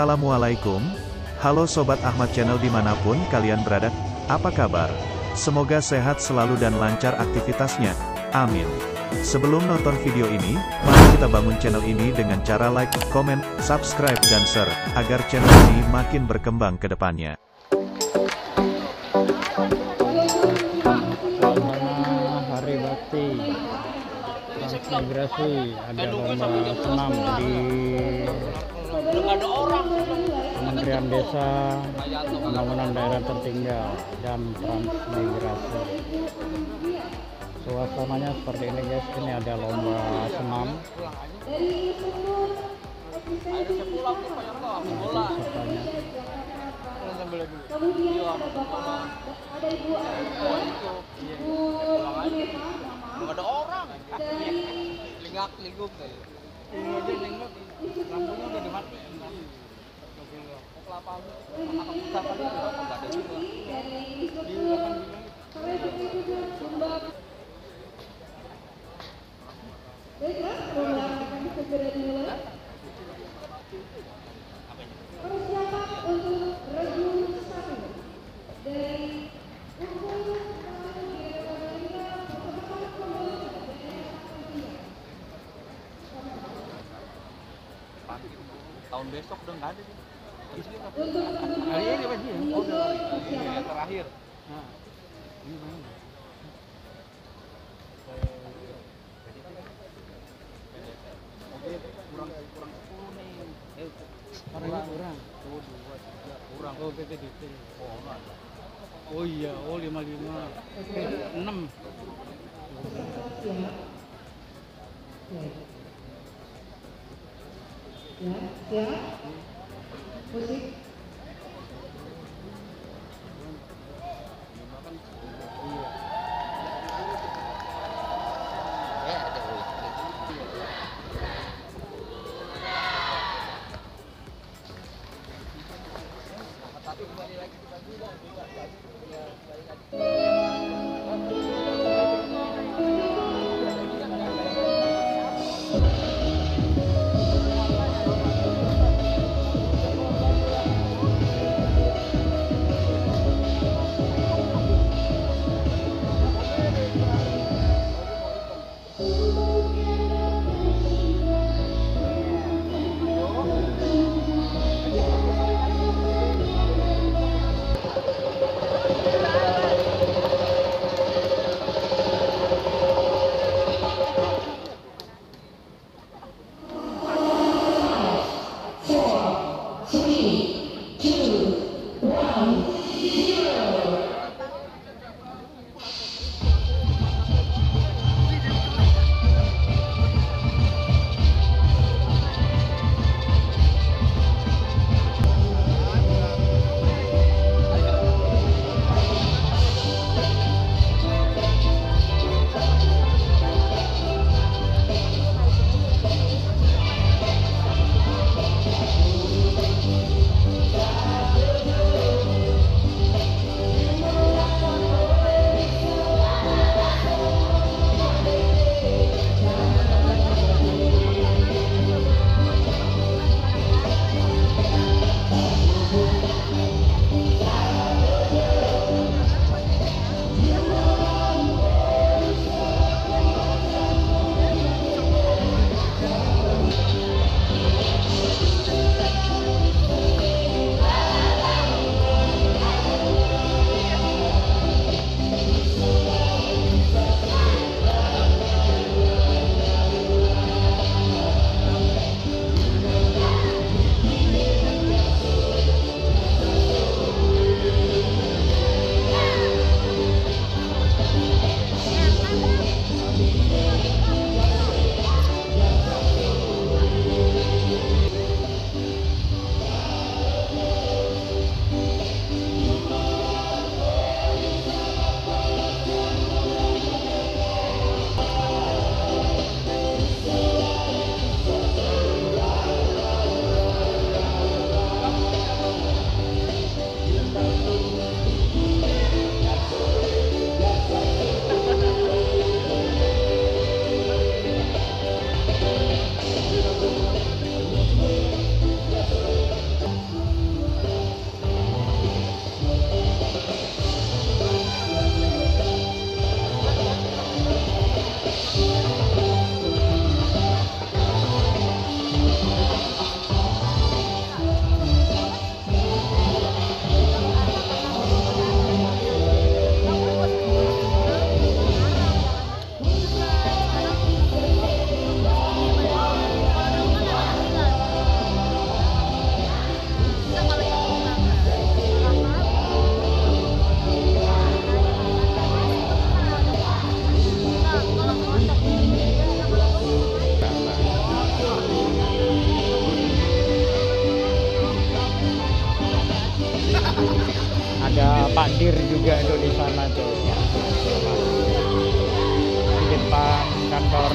Assalamualaikum, halo Sobat Ahmad Channel dimanapun kalian berada, apa kabar? Semoga sehat selalu dan lancar aktivitasnya, amin. Sebelum nonton video ini, mari kita bangun channel ini dengan cara like, komen, subscribe, dan share, agar channel ini makin berkembang ke depannya. Transmigrasi ada lomba senam di Kementerian Desa Pembangunan Daerah Tertinggal dan Transmigrasi. Suasananya seperti ini guys, ini ada lomba senam kemudian ada bapak, ada ibu, ada orang dari lingak-linggup tadi. Udah linggup, lampunya udah dimati. Kelapa abu, anak besar tadi enggak ada juga. Di belakang bilang. Baiklah, bola akan segera dimulai. Persiapan untuk regu satu dari tahun besok udah nggak ada sih. Hari ini apa sih? Oh, yang terakhir. Nah, ini mana? Oke, kurang 10 nih. Kurang. Oh, PPDP. Oh iya, oh 55. 6. Ya, musik. Tapi kembali lagi kita juga.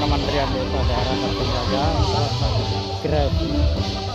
Kementerian Desa Daerah Tertinggal dan Transmigrasi. Ada.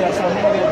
biasanya